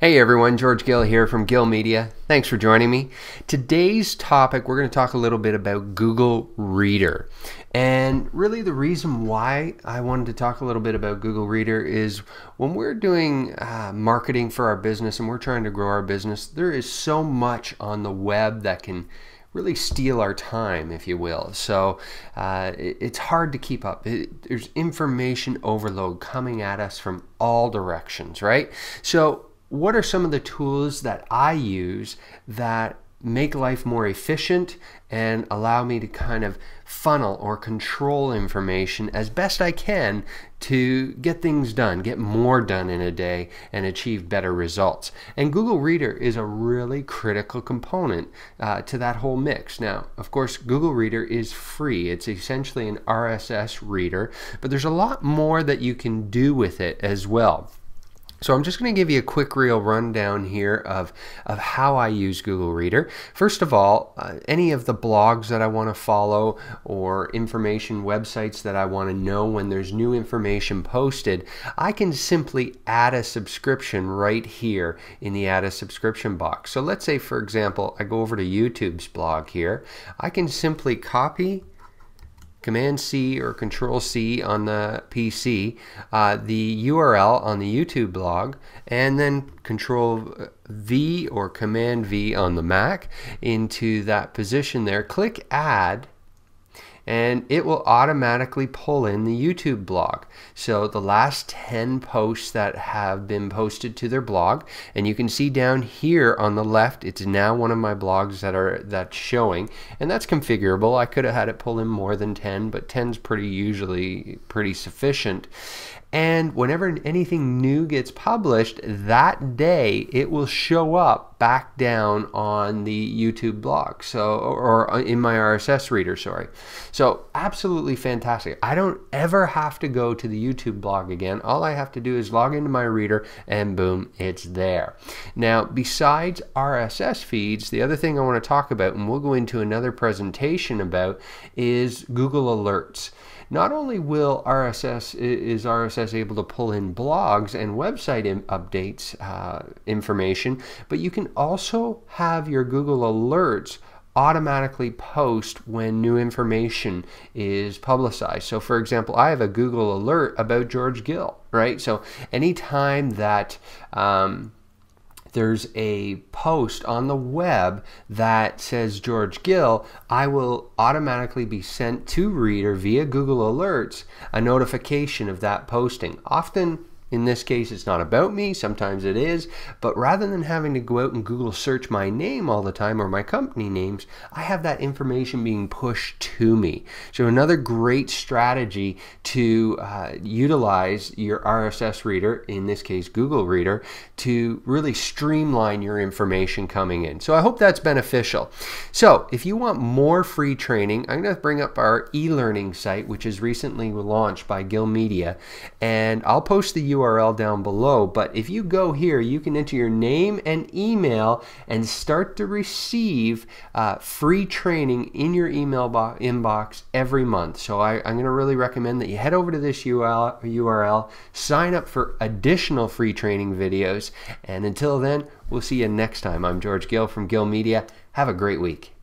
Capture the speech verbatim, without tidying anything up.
Hey everyone, George Gill here from Gill Media. Thanks for joining me. Today's topic, we're going to talk a little bit about Google Reader. And really the reason why I wanted to talk a little bit about Google Reader is when we're doing uh, marketing for our business and we're trying to grow our business, there is so much on the web that can really steal our time, if you will. So uh, it, it's hard to keep up. It, there's information overload coming at us from all directions, right? So what are some of the tools that I use that make life more efficient and allow me to kind of funnel or control information as best I can to get things done, get more done in a day and achieve better results? And Google Reader is a really critical component uh, to that whole mix. Now, of course, Google Reader is free. It's essentially an R S S reader, but there's a lot more that you can do with it as well. So I'm just going to give you a quick real rundown here of, of how I use Google Reader. First of all, uh, any of the blogs that I want to follow or information websites that I want to know when there's new information posted, I can simply add a subscription right here in the Add a Subscription box. So let's say, for example, I go over to YouTube's blog here. I can simply copy Command C or Control C on the P C, uh, the U R L on the YouTube blog, and then Control V or Command V on the Mac into that position there. Click Add, and it will automatically pull in the YouTube blog. So the last ten posts that have been posted to their blog, and you can see down here on the left, it's now one of my blogs that are that's showing, and that's configurable. I could have had it pull in more than ten, but ten's pretty usually pretty sufficient. And whenever anything new gets published, that day it will show up back down on the YouTube blog, so or in my R S S reader, sorry. So absolutely fantastic. I don't ever have to go to the YouTube blog again. All I have to do is log into my reader and boom, it's there. Now, besides R S S feeds, the other thing I want to talk about, and we'll go into another presentation about, is Google Alerts. Not only will R S S, is R S S able to pull in blogs and website in, updates uh, information, but you can also have your Google Alerts automatically post when new information is publicized. So for example, I have a Google Alert about George Gill, right? So anytime that um, there's a post on the web that says George Gill, I will automatically be sent to Reader via Google Alerts a notification of that posting. Often, in this case, it's not about me, sometimes it is, but rather than having to go out and Google search my name all the time or my company names, I have that information being pushed to me. So another great strategy to uh, utilize your R S S reader, in this case Google Reader, to really streamline your information coming in. So I hope that's beneficial. So if you want more free training, I'm going to bring up our e-learning site, which is recently launched by Gill Media, and I'll post the U R L U R L down below. But if you go here, you can enter your name and email and start to receive uh, free training in your email inbox every month. So I, I'm going to really recommend that you head over to this U R L, U R L, sign up for additional free training videos, and until then, we'll see you next time. I'm George Gill from Gill Media. Have a great week.